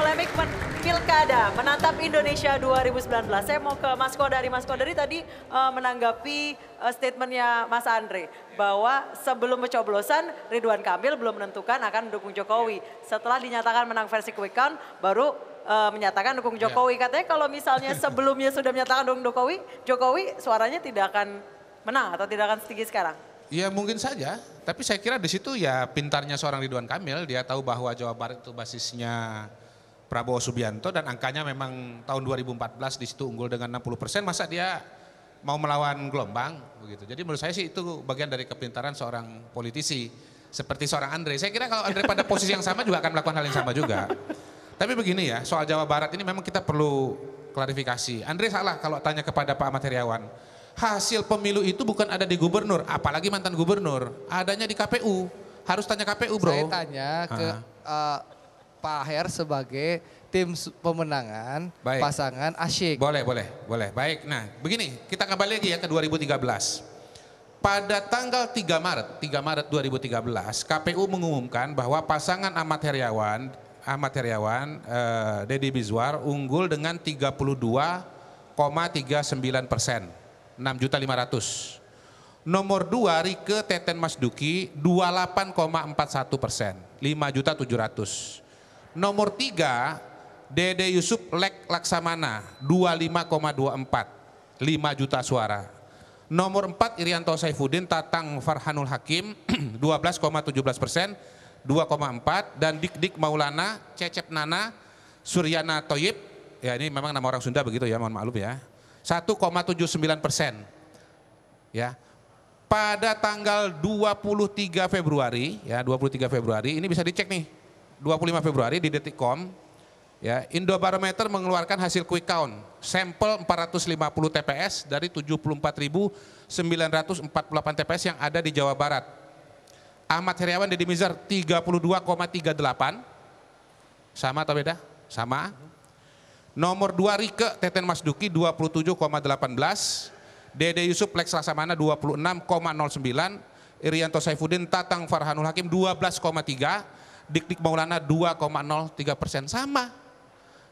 polemik Pilkada menatap Indonesia 2019. Saya mau ke Mas Kodari. Mas Kodari tadi menanggapi statementnya Mas Andre bahwa sebelum pencoblosan Ridwan Kamil belum menentukan akan mendukung Jokowi. Setelah dinyatakan menang versi quick count baru menyatakan dukung Jokowi. Katanya kalau misalnya sebelumnya sudah menyatakan dukung Jokowi, suaranya tidak akan menang atau tidak akan setinggi sekarang. Ya mungkin saja, tapi saya kira di situ ya pintarnya seorang Ridwan Kamil, dia tahu bahwa Jawa Barat itu basisnya Prabowo Subianto dan angkanya memang tahun 2014 di situ unggul dengan 60%, masa dia mau melawan gelombang begitu. Jadi menurut saya sih itu bagian dari kepintaran seorang politisi seperti seorang Andre. Saya kira kalau Andre pada posisi yang sama juga akan melakukan hal yang sama juga. Tapi begini ya, soal Jawa Barat ini memang kita perlu klarifikasi. Andre salah kalau tanya kepada Pak Ahmad Heriawan. Hasil pemilu itu bukan ada di gubernur, apalagi mantan gubernur, adanya di KPU. Harus tanya KPU, bro. Saya tanya ke Pak Her sebagai tim pemenangan pasangan asyik. Boleh. Baik. Nah, begini, kita kembali lagi ya ke 2013. Pada tanggal 3 Maret 2013, KPU mengumumkan bahwa pasangan Ahmad Heriawan, Deddy Mizwar unggul dengan 32,39%. 6.500.000. Nomor 2 Rike Teten Masduki 28,41%, 5.700.000. Nomor 3 Dede Yusuf Lek Laksamana 25,24, 5 juta suara. Nomor 4 Irianto Saifuddin Tatang Farhanul Hakim 12,17%, 2,4 dan Dik Dik Maulana Cecep Nana Suryana Toyib, ya ini memang nama orang Sunda begitu ya, mohon maklum ya. 1,79%. Ya. Pada tanggal 23 Februari, ya 23 Februari ini bisa dicek nih. 25 Februari di Detikcom, ya, Indobarometer mengeluarkan hasil quick count sampel 450 TPS dari 74.948 TPS yang ada di Jawa Barat. Ahmad Heriawan Deddy Mizwar 32,38. Sama atau beda? Sama. Nomor 2 Rike Teten Masduki 27,18, Dede Yusuf Lek Laksamana 26,09, Irianto Saifuddin Tatang Farhanul Hakim 12,3, Dik Dik Maulana 2,03%, sama.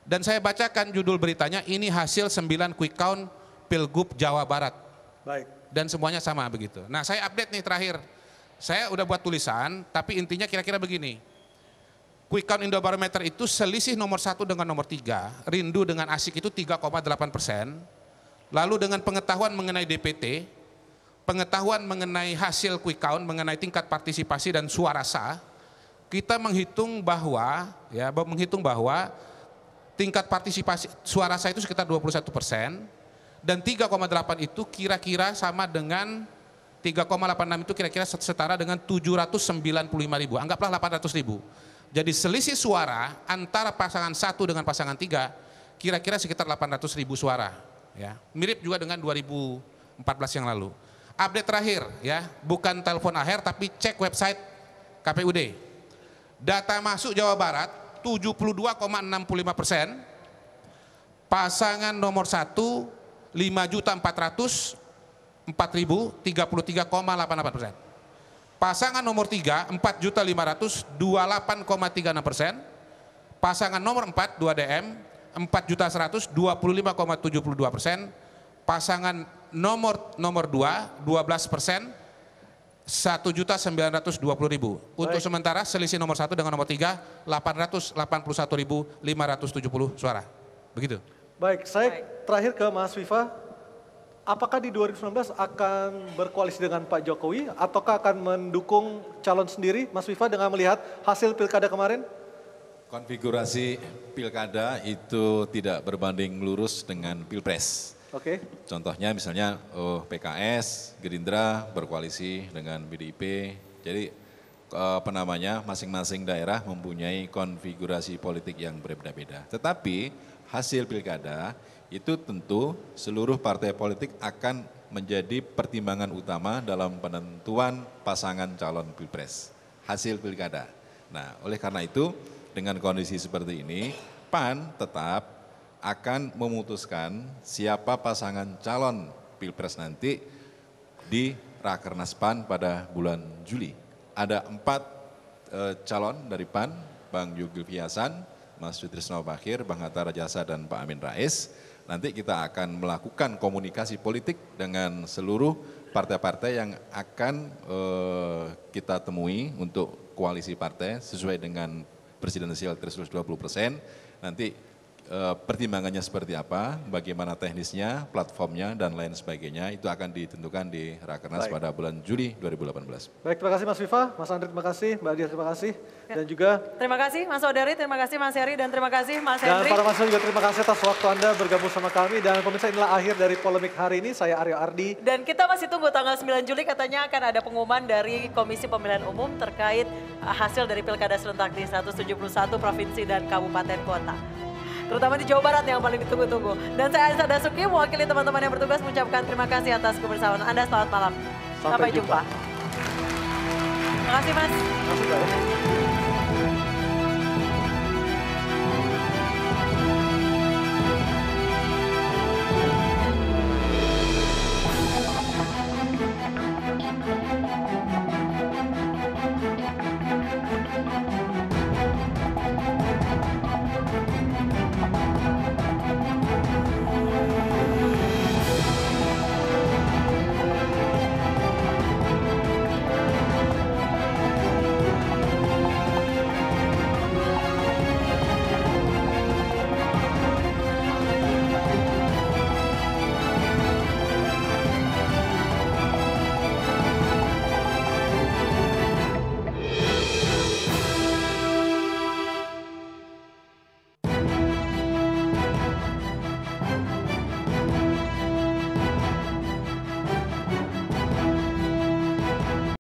Dan saya bacakan judul beritanya, ini hasil 9 quick count Pilgub Jawa Barat. Baik. Dan semuanya sama begitu. Nah, saya update nih terakhir, saya udah buat tulisan tapi intinya kira-kira begini. Quick count Indobarometer itu selisih nomor 1 dengan nomor 3, rindu dengan asyik itu 3,8%, lalu dengan pengetahuan mengenai DPT, pengetahuan mengenai hasil quick count, mengenai tingkat partisipasi dan suara sah, kita menghitung bahwa, ya tingkat partisipasi suara sah itu sekitar 21% dan 3,8 itu kira-kira sama dengan 3,86 itu kira-kira setara dengan 795.000, anggaplah 800.000. Jadi selisih suara antara pasangan 1 dengan pasangan 3 kira-kira sekitar 800.000 suara, ya. Mirip juga dengan 2014 yang lalu. Update terakhir ya, bukan telepon akhir tapi cek website KPUD. Data masuk Jawa Barat 72,65%, pasangan nomor 1 5.404.033,88%. Pasangan nomor 3, 4.500.000, 28,36%. Pasangan nomor 4, 2DM, 4.100.000, 25,72%. Pasangan nomor 2, 12%, 1.920.000. Untuk sementara selisih nomor 1 dengan nomor 3, 881.570 suara. Begitu. Baik, saya terakhir ke Mas Viva. Apakah di 2019 akan berkoalisi dengan Pak Jokowi ataukah akan mendukung calon sendiri, Mas Viva, dengan melihat hasil pilkada kemarin? Konfigurasi pilkada itu tidak berbanding lurus dengan pilpres. Oke. Contohnya misalnya PKS, Gerindra berkoalisi dengan PDIP. Jadi apa namanya, masing-masing daerah mempunyai konfigurasi politik yang berbeda-beda. Tetapi hasil pilkada itu tentu seluruh partai politik akan menjadi pertimbangan utama dalam penentuan pasangan calon pilpres, hasil pilkada. Nah, oleh karena itu dengan kondisi seperti ini, PAN tetap akan memutuskan siapa pasangan calon pilpres nanti di Rakernas PAN pada bulan Juli. Ada 4 calon dari PAN, Bang Yugi Fiasan, Mas Trisno Bahhir, Bang Hatta Rajasa, dan Pak Amin Rais. Nanti kita akan melakukan komunikasi politik dengan seluruh partai-partai yang akan kita temui untuk koalisi partai sesuai dengan presidensial threshold 20%. Nanti pertimbangannya seperti apa, bagaimana teknisnya, platformnya, dan lain sebagainya. Itu akan ditentukan di Rakernas pada bulan Juli 2018. Baik, terima kasih Mas Viva, Mas Andre terima kasih, Mbak Adia terima kasih. Dan juga terima kasih Mas Odari, terima kasih Mas Heri, dan terima kasih Mas Hendri. Dan para mahasiswa juga terima kasih atas waktu Anda bergabung sama kami. Dan pemirsa, inilah akhir dari polemik hari ini. Saya Arya Ardi. Dan kita masih tunggu tanggal 9 Juli katanya akan ada pengumuman dari Komisi Pemilihan Umum terkait hasil dari Pilkada serentak di 171 provinsi dan kabupaten kota. Terutama di Jawa Barat yang paling ditunggu-tunggu. Dan saya Arissa Dasuki, mewakili teman-teman yang bertugas mengucapkan terima kasih atas kebersamaan Anda. Selamat malam. Sampai jumpa. Terima kasih Mas. Terima kasih.